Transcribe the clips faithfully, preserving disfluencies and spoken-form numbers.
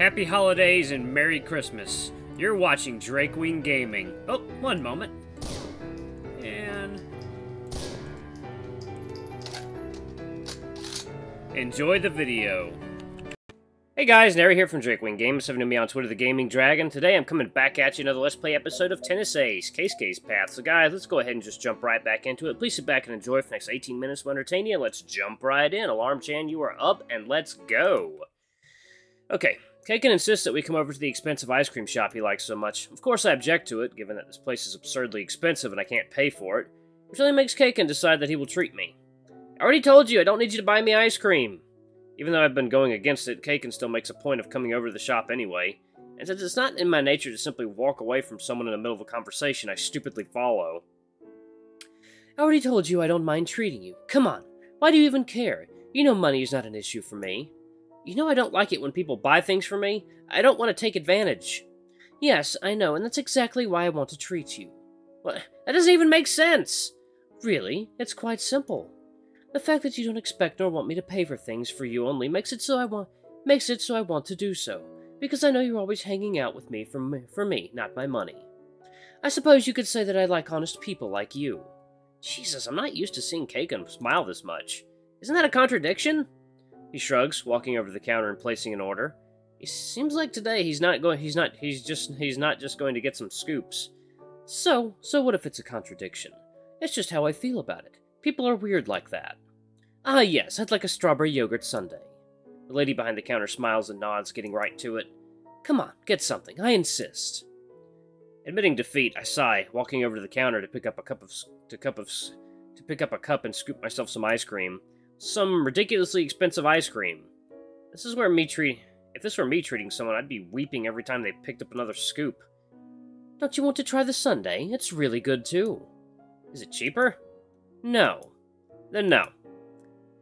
Happy holidays and Merry Christmas. You're watching Drakewing Gaming. Oh, one moment. And... enjoy the video. Hey guys, Nary here from Drakewing Gaming, seven to me on Twitter, the Gaming Dragon. Today I'm coming back at you another Let's Play episode of Tennis Ace, Case Case Path. So guys, let's go ahead and just jump right back into it. Please sit back and enjoy for the next eighteen minutes. We'll entertain you, and let's jump right in. Alarm Chan, you are up, and let's go. Okay. Kaken insists that we come over to the expensive ice cream shop he likes so much. Of course I object to it, given that this place is absurdly expensive and I can't pay for it, which only makes Kaken decide that he will treat me. I already told you, I don't need you to buy me ice cream! Even though I've been going against it, Kaken still makes a point of coming over to the shop anyway, and since it's not in my nature to simply walk away from someone in the middle of a conversation, I stupidly follow. I already told you I don't mind treating you. Come on, why do you even care? You know money is not an issue for me. You know I don't like it when people buy things for me. I don't want to take advantage. Yes, I know, and that's exactly why I want to treat you. What? That doesn't even make sense! Really, it's quite simple. The fact that you don't expect nor want me to pay for things for you only makes it so I want makes it so I want to do so, because I know you're always hanging out with me for me, for me, not my money. I suppose you could say that I like honest people like you. Jesus, I'm not used to seeing Kaken smile this much. Isn't that a contradiction? He shrugs, walking over to the counter and placing an order. It seems like today he's not going he's not he's just he's not just going to get some scoops. So, so what if it's a contradiction? It's just how I feel about it. People are weird like that. Ah yes, I'd like a strawberry yogurt sundae. The lady behind the counter smiles and nods, getting right to it. Come on, get something. I insist. Admitting defeat, I sigh, walking over to the counter to pick up a cup of to cup of to pick up a cup and scoop myself some ice cream. Some ridiculously expensive ice cream. This is where me treat. If this were me treating someone, I'd be weeping every time they picked up another scoop. Don't you want to try the sundae? It's really good too. Is it cheaper? No. Then no.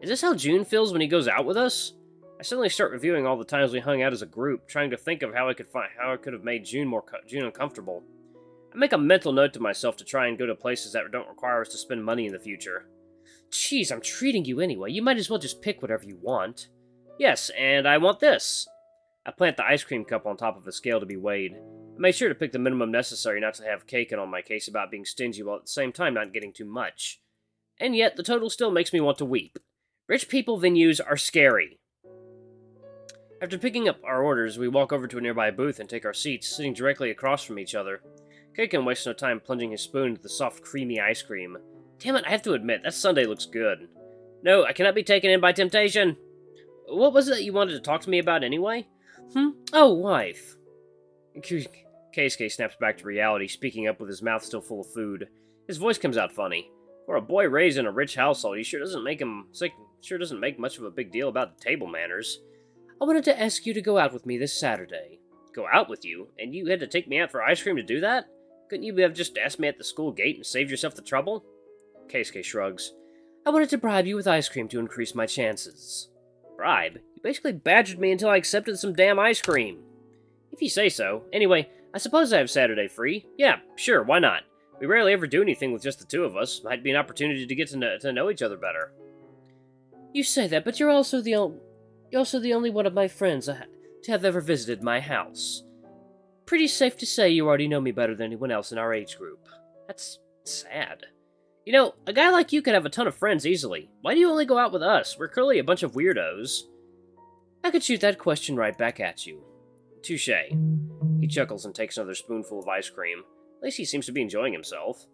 Is this how Jun feels when he goes out with us? I suddenly start reviewing all the times we hung out as a group, trying to think of how I could find how I could have made Jun more Jun uncomfortable. I make a mental note to myself to try and go to places that don't require us to spend money in the future. Jeez, I'm treating you anyway. You might as well just pick whatever you want. Yes, and I want this. I plant the ice cream cup on top of the scale to be weighed. I made sure to pick the minimum necessary not to have Kaken on my case about being stingy while at the same time not getting too much. And yet, the total still makes me want to weep. Rich people venues are scary. After picking up our orders, we walk over to a nearby booth and take our seats, sitting directly across from each other. Kaken wastes no time plunging his spoon into the soft, creamy ice cream. Damn it, I have to admit, that sundae looks good. No, I cannot be taken in by temptation. What was it that you wanted to talk to me about anyway? Hmm? Oh, wife. Keisuke snaps back to reality, speaking up with his mouth still full of food. His voice comes out funny. For a boy raised in a rich household, he sure doesn't make him sick, sure doesn't make much of a big deal about the table manners. I wanted to ask you to go out with me this Saturday. Go out with you? And you had to take me out for ice cream to do that? Couldn't you have just asked me at the school gate and saved yourself the trouble? Keisuke shrugs. I wanted to bribe you with ice cream to increase my chances. Bribe? You basically badgered me until I accepted some damn ice cream. If you say so. Anyway, I suppose I have Saturday free. Yeah, sure, why not? We rarely ever do anything with just the two of us. Might be an opportunity to get to know, to know each other better. You say that, but you're also the only, you're also the only one of my friends I ha to have ever visited my house. Pretty safe to say you already know me better than anyone else in our age group. That's sad. You know, a guy like you could have a ton of friends easily. Why do you only go out with us? We're clearly a bunch of weirdos. I could shoot that question right back at you. Touche. He chuckles and takes another spoonful of ice cream. At least he seems to be enjoying himself.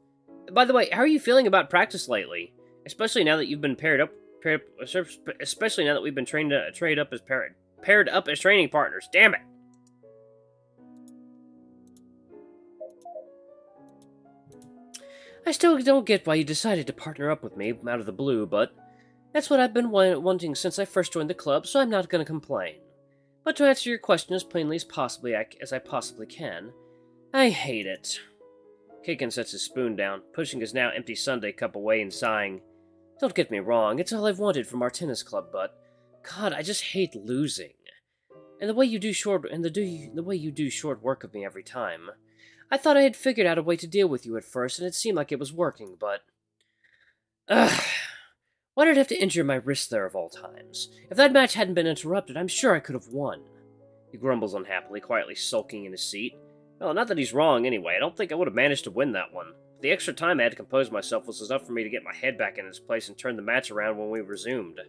By the way, how are you feeling about practice lately? Especially now that you've been paired up, paired up especially now that we've been trained to trade up as paired, paired up as training partners. Damn it! I still don't get why you decided to partner up with me out of the blue, but that's what I've been wa wanting since I first joined the club, so I'm not going to complain. But to answer your question as plainly as possibly I, as I possibly can, I hate it. Kaken sets his spoon down, pushing his now empty sundae cup away and sighing. Don't get me wrong, it's all I've wanted from our tennis club, but God, I just hate losing, and the way you do short and the do the way you do short work of me every time. I thought I had figured out a way to deal with you at first, and it seemed like it was working, but... Ugh. Why did I have to injure my wrist there of all times? If that match hadn't been interrupted, I'm sure I could have won. He grumbles unhappily, quietly sulking in his seat. Well, not that he's wrong anyway. I don't think I would have managed to win that one. But the extra time I had to compose myself was enough for me to get my head back in its place and turn the match around when we resumed.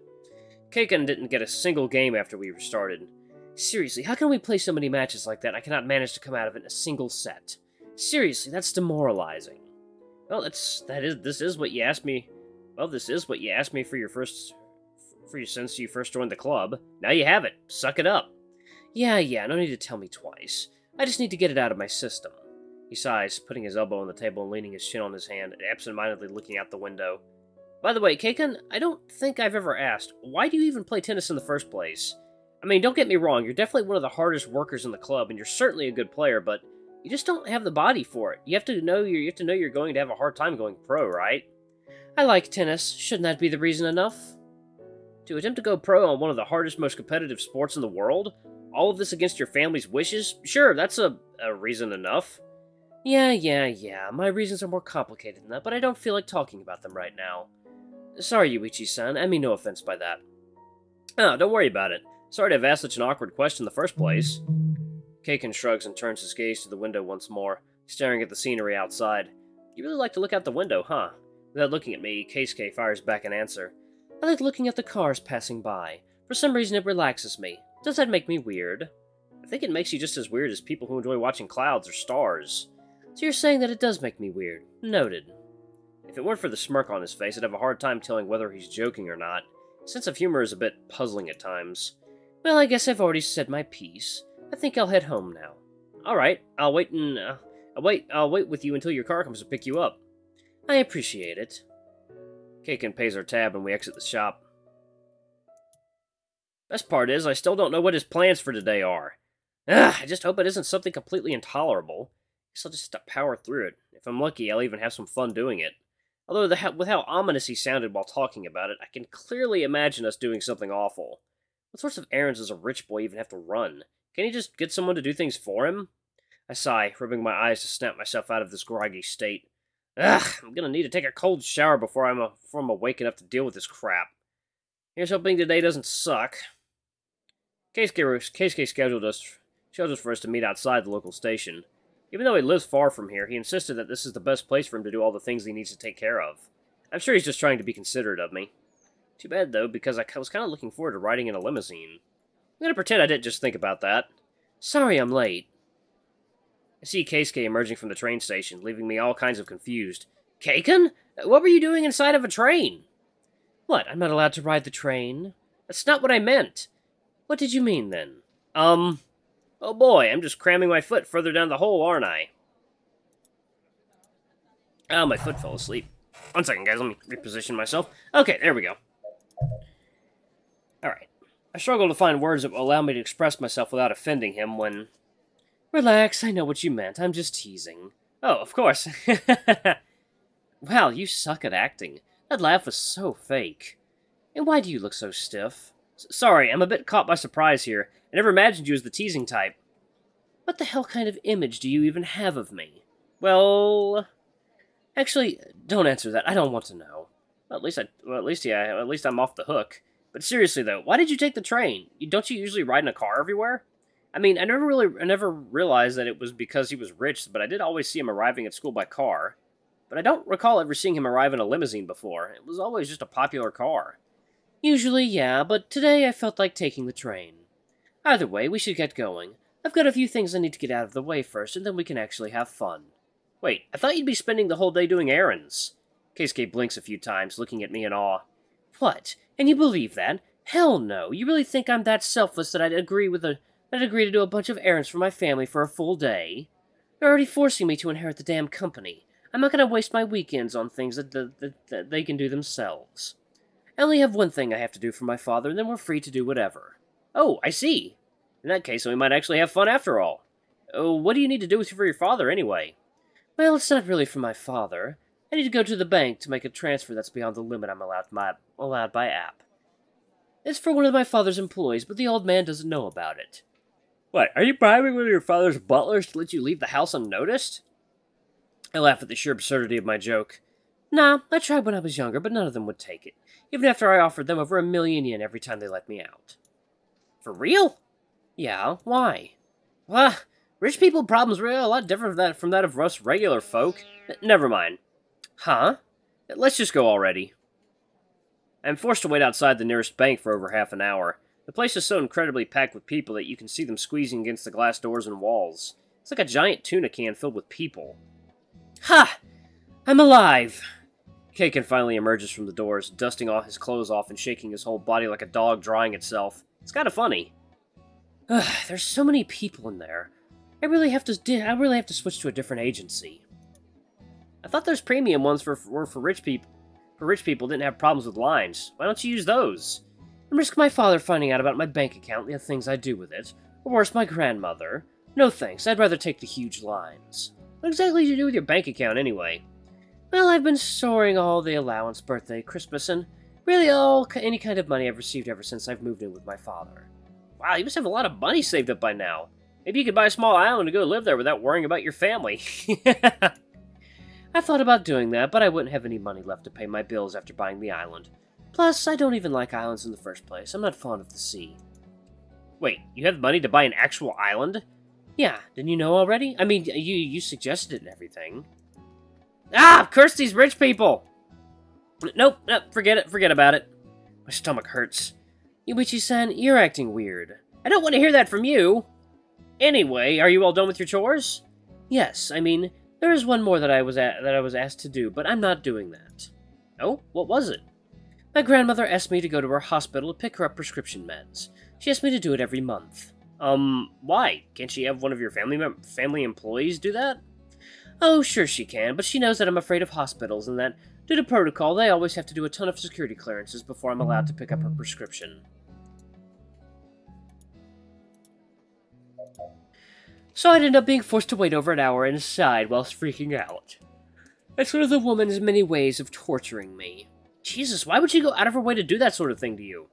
Kei-kun didn't get a single game after we restarted. Seriously, how can we play so many matches like that? I cannot manage to come out of it in a single set. Seriously, that's demoralizing. Well, that's that is this is what you asked me. Well, this is what you asked me for your first for you since you first joined the club. Now you have it. Suck it up. Yeah, yeah, no need to tell me twice. I just need to get it out of my system. He sighs, putting his elbow on the table and leaning his chin on his hand and absentmindedly looking out the window. By the way, Kei-kun, I don't think I've ever asked, why do you even play tennis in the first place? I mean, don't get me wrong, you're definitely one of the hardest workers in the club, and you're certainly a good player, but you just don't have the body for it. You have to know you're, you have to know you're going to have a hard time going pro, right? I like tennis. Shouldn't that be the reason enough? To attempt to go pro on one of the hardest, most competitive sports in the world? All of this against your family's wishes? Sure, that's a, a reason enough. Yeah, yeah, yeah. My reasons are more complicated than that, but I don't feel like talking about them right now. Sorry, Yuichi-san. I mean no offense by that. Oh, don't worry about it. Sorry to have asked such an awkward question in the first place. Kei-kun shrugs and turns his gaze to the window once more, staring at the scenery outside. You really like to look out the window, huh? Without looking at me, Keisuke fires back an answer. I like looking at the cars passing by. For some reason it relaxes me. Does that make me weird? I think it makes you just as weird as people who enjoy watching clouds or stars. So you're saying that it does make me weird. Noted. If it weren't for the smirk on his face, I'd have a hard time telling whether he's joking or not. His sense of humor is a bit puzzling at times. Well, I guess I've already said my piece. I think I'll head home now. Alright, I'll wait and... Uh, I'll wait I'll wait with you until your car comes to pick you up. I appreciate it. Kei-kun pays our tab and we exit the shop. Best part is, I still don't know what his plans for today are. Ugh, I just hope it isn't something completely intolerable. I guess I'll just power through it. If I'm lucky, I'll even have some fun doing it. Although, the, with how ominous he sounded while talking about it, I can clearly imagine us doing something awful. What sorts of errands does a rich boy even have to run? Can he just get someone to do things for him? I sigh, rubbing my eyes to snap myself out of this groggy state. Ugh, I'm gonna need to take a cold shower before I'm, a, before I'm awake enough to deal with this crap. Here's hoping today doesn't suck. Keisuke, Keisuke scheduled us, scheduled us for us to meet outside the local station. Even though he lives far from here, he insisted that this is the best place for him to do all the things he needs to take care of. I'm sure he's just trying to be considerate of me. Too bad, though, because I was kind of looking forward to riding in a limousine. I'm gonna pretend I didn't just think about that. Sorry I'm late. I see Keisuke emerging from the train station, leaving me all kinds of confused. Kei-kun? What were you doing inside of a train? What, I'm not allowed to ride the train? That's not what I meant. What did you mean, then? Um... Oh boy, I'm just cramming my foot further down the hole, aren't I? Oh, my foot fell asleep. One second, guys, let me reposition myself. Okay, there we go. Alright. I struggle to find words that will allow me to express myself without offending him when... Relax, I know what you meant. I'm just teasing. Oh, of course. Wow, you suck at acting. That laugh was so fake. And why do you look so stiff? S sorry, I'm a bit caught by surprise here. I never imagined you as the teasing type. What the hell kind of image do you even have of me? Well... Actually, don't answer that. I don't want to know. Well, at least I... Well, at least, yeah, at least I'm off the hook. But seriously, though, why did you take the train? You, don't you usually ride in a car everywhere? I mean, I never really... I never realized that it was because he was rich, but I did always see him arriving at school by car. But I don't recall ever seeing him arrive in a limousine before. It was always just a popular car. Usually, yeah, but today I felt like taking the train. Either way, we should get going. I've got a few things I need to get out of the way first, and then we can actually have fun. Wait, I thought you'd be spending the whole day doing errands. Keisuke blinks a few times, looking at me in awe. What? And you believe that? Hell no! You really think I'm that selfless that I'd agree with a that I'd agree to do a bunch of errands for my family for a full day? They're already forcing me to inherit the damn company. I'm not gonna waste my weekends on things that, that, that, that they can do themselves. I only have one thing I have to do for my father, and then we're free to do whatever. Oh, I see. In that case, we might actually have fun after all. Oh, what do you need to do for your father, anyway? Well, it's not really for my father. I need to go to the bank to make a transfer that's beyond the limit I'm allowed, my, allowed by app. It's for one of my father's employees, but the old man doesn't know about it. What, are you bribing one of your father's butlers to let you leave the house unnoticed? I laugh at the sheer absurdity of my joke. Nah, I tried when I was younger, but none of them would take it, even after I offered them over a million yen every time they let me out. For real? Yeah, why? Well, rich people problems are a lot different from that, from that of us regular folk. N never mind. Huh? Let's just go already. I'm forced to wait outside the nearest bank for over half an hour. The place is so incredibly packed with people that you can see them squeezing against the glass doors and walls. It's like a giant tuna can filled with people. Ha! I'm alive! Kaken finally emerges from the doors, dusting all his clothes off and shaking his whole body like a dog drying itself. It's kind of funny. Ugh, there's so many people in there. I really have to. I really have to switch to a different agency. I thought those premium ones for were for rich people. For rich people didn't have problems with lines. Why don't you use those? And risk my father finding out about my bank account and the things I do with it, or worse, my grandmother. No thanks. I'd rather take the huge lines. What exactly do you do with your bank account anyway? Well, I've been storing all the allowance, birthday, Christmas, and really all any kind of money I've received ever since I've moved in with my father. Wow, you must have a lot of money saved up by now. Maybe you could buy a small island and go live there without worrying about your family. I thought about doing that, but I wouldn't have any money left to pay my bills after buying the island. Plus, I don't even like islands in the first place. I'm not fond of the sea. Wait, you have money to buy an actual island? Yeah, didn't you know already? I mean, you, you suggested it and everything. Ah, curse these rich people! Nope, nope, forget it, forget about it. My stomach hurts. Yuichi-san, you're acting weird. I don't want to hear that from you! Anyway, are you all done with your chores? Yes, I mean, there is one more that I was a that I was asked to do, but I'm not doing that. Oh? What was it? My grandmother asked me to go to her hospital to pick her up prescription meds. She asked me to do it every month. Um, why? Can't she have one of your family mem family employees do that? Oh, sure she can, but she knows that I'm afraid of hospitals and that, due to protocol, they always have to do a ton of security clearances before I'm allowed to pick up her prescription. So I'd end up being forced to wait over an hour inside whilst freaking out. That's one of the woman's many ways of torturing me. Jesus, why would she go out of her way to do that sort of thing to you?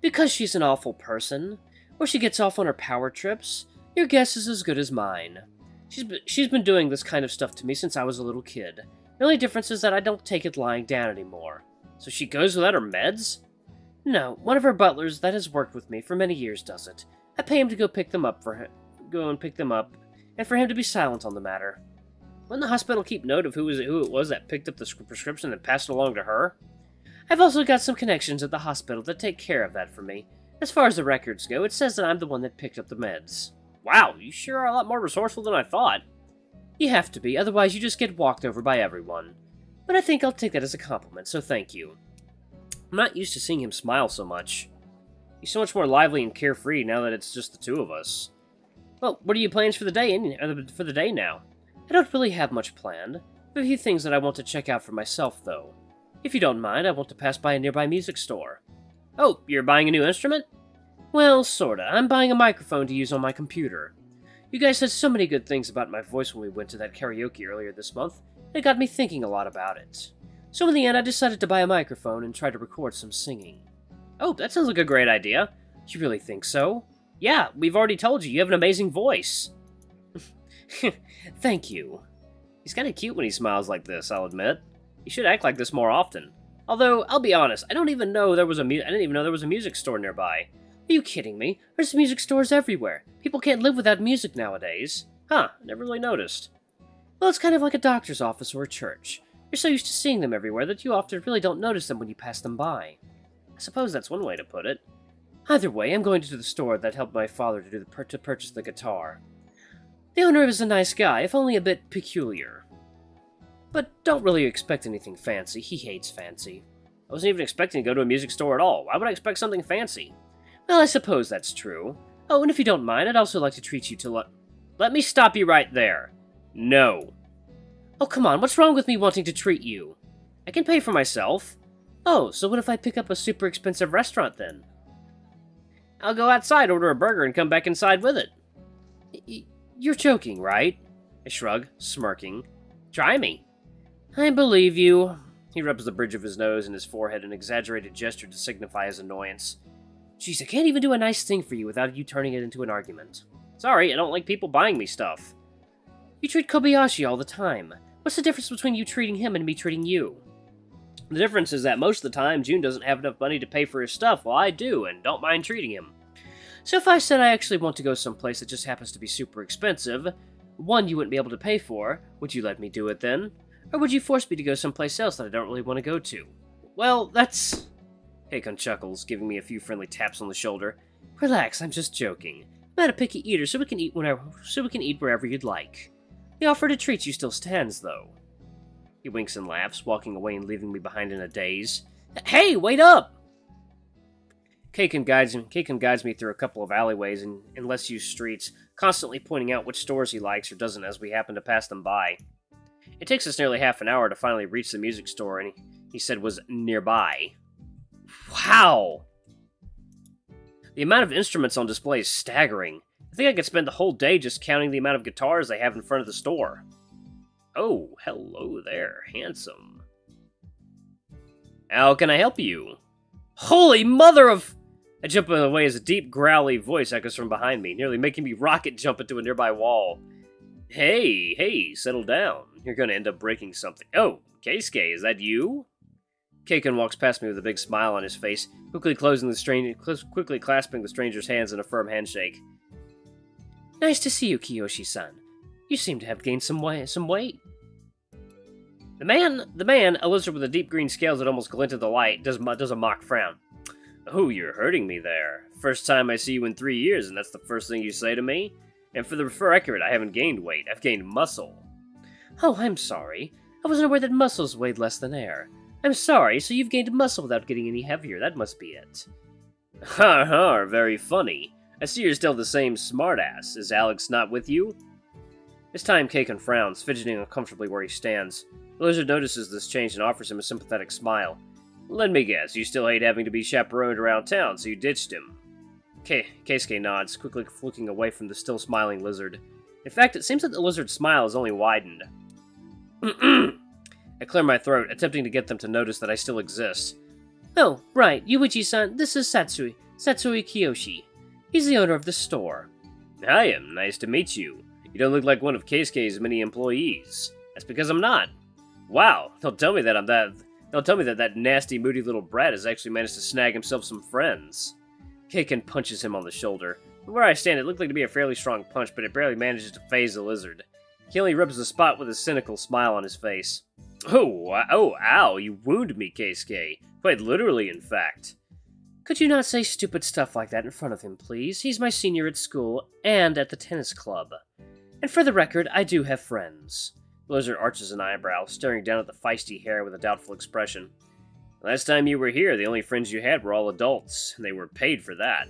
Because she's an awful person. Or she gets off on her power trips. Your guess is as good as mine. She's been, she's been doing this kind of stuff to me since I was a little kid. The only difference is that I don't take it lying down anymore. So she goes without her meds? No, one of her butlers that has worked with me for many years does it. I pay him to go pick them up for him. Go and pick them up, and for him to be silent on the matter. Wouldn't the hospital keep note of who was it, who it was that picked up the prescription and passed it along to her? I've also got some connections at the hospital that take care of that for me. As far as the records go, it says that I'm the one that picked up the meds. Wow, you sure are a lot more resourceful than I thought. You have to be, otherwise you just get walked over by everyone. But I think I'll take that as a compliment, so thank you. I'm not used to seeing him smile so much. He's so much more lively and carefree now that it's just the two of us. Well, what are your plans for the day for the day now? I don't really have much planned. There are a few things that I want to check out for myself, though. If you don't mind, I want to pass by a nearby music store. Oh, you're buying a new instrument? Well, sorta. I'm buying a microphone to use on my computer. You guys said so many good things about my voice when we went to that karaoke earlier this month, and it got me thinking a lot about it. So in the end, I decided to buy a microphone and try to record some singing. Oh, that sounds like a great idea. You really think so? Yeah, we've already told you, you have an amazing voice. Thank you. He's kind of cute when he smiles like this, I'll admit. He should act like this more often. Although, I'll be honest, I don't even know there was a mu I didn't even know there was a music store nearby. Are you kidding me? There's music stores everywhere. People can't live without music nowadays. Huh, never really noticed. Well, it's kind of like a doctor's office or a church. You're so used to seeing them everywhere that you often really don't notice them when you pass them by. I suppose that's one way to put it. Either way, I'm going to the store that helped my father to, do the pur to purchase the guitar. The owner is a nice guy, if only a bit peculiar. But don't really expect anything fancy. He hates fancy. I wasn't even expecting to go to a music store at all. Why would I expect something fancy? Well, I suppose that's true. Oh, and if you don't mind, I'd also like to treat you to let... Let me stop you right there. No. Oh, come on, what's wrong with me wanting to treat you? I can pay for myself. Oh, so what if I pick up a super expensive restaurant then? I'll go outside, order a burger, and come back inside with it. Y- you're joking, right? I shrug, smirking. Try me. I believe you. He rubs the bridge of his nose and his forehead in an exaggerated gesture to signify his annoyance. Jeez, I can't even do a nice thing for you without you turning it into an argument. Sorry, I don't like people buying me stuff. You treat Kobayashi all the time. What's the difference between you treating him and me treating you? The difference is that most of the time, Jun doesn't have enough money to pay for his stuff, while I do, and don't mind treating him. So if I said I actually want to go someplace that just happens to be super expensive, one you wouldn't be able to pay for, would you let me do it then? Or would you force me to go someplace else that I don't really want to go to? Well, that's... Kei-kun chuckles, giving me a few friendly taps on the shoulder. Relax, I'm just joking. I'm not a picky eater, so we can eat whenever, so we can eat wherever you'd like. The offer to treat you still stands, though. He winks and laughs, walking away and leaving me behind in a daze. Hey, wait up! Kei-kun guides, Kei-kun guides me through a couple of alleyways and, and less used streets, constantly pointing out which stores he likes or doesn't as we happen to pass them by. It takes us nearly half an hour to finally reach the music store, and he, he said was nearby. Wow! The amount of instruments on display is staggering. I think I could spend the whole day just counting the amount of guitars they have in front of the store. Oh, hello there, handsome. How can I help you? Holy mother of... I jump away as a deep, growly voice echoes from behind me, nearly making me rocket jump into a nearby wall. Hey, hey, settle down. You're gonna end up breaking something. Oh, Keisuke, is that you? Kei-kun walks past me with a big smile on his face, quickly closing the stranger, quickly clasping the stranger's hands in a firm handshake. Nice to see you, Kiyoshi-san. You seem to have gained some way, some weight. The man, the man, a lizard with the deep green scales that almost glinted the light, does, does a mock frown. Oh, you're hurting me there. First time I see you in three years, and that's the first thing you say to me? And for the for record, I haven't gained weight. I've gained muscle. Oh, I'm sorry. I wasn't aware that muscles weighed less than air. I'm sorry, so you've gained muscle without getting any heavier. That must be it. Ha ha, very funny. I see you're still the same smartass. Is Alex not with you? This time, Kei-kun frowns, fidgeting uncomfortably where he stands. The lizard notices this change and offers him a sympathetic smile. Let me guess, you still hate having to be chaperoned around town, so you ditched him. Ke Keisuke nods, quickly looking away from the still-smiling lizard. In fact, it seems that the lizard's smile has only widened. I clear my throat, attempting to get them to notice that I still exist. Oh, right, Yuichi-san, this is Satsui, Satsui Kiyoshi. He's the owner of the store. I am, nice to meet you. You don't look like one of Keisuke's many employees. That's because I'm not. Wow, they'll tell me that I'm that. They'll tell me that that nasty, moody little brat has actually managed to snag himself some friends. Kei-kun punches him on the shoulder. From where I stand, it looked like to be a fairly strong punch, but it barely manages to phase the lizard. He only rubs the spot with a cynical smile on his face. Oh, oh, ow! You wound me, Keisuke. Quite literally, in fact. Could you not say stupid stuff like that in front of him, please? He's my senior at school and at the tennis club. And for the record, I do have friends. The lizard arches an eyebrow, staring down at the feisty hair with a doubtful expression. Last time you were here, the only friends you had were all adults, and they were paid for that.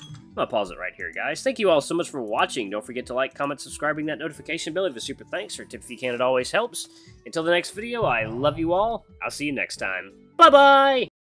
I'm gonna pause it right here, guys. Thank you all so much for watching. Don't forget to like, comment, subscribing, that notification bell, leave a super thanks, or tip if you can, it always helps. Until the next video, I love you all. I'll see you next time. Bye-bye!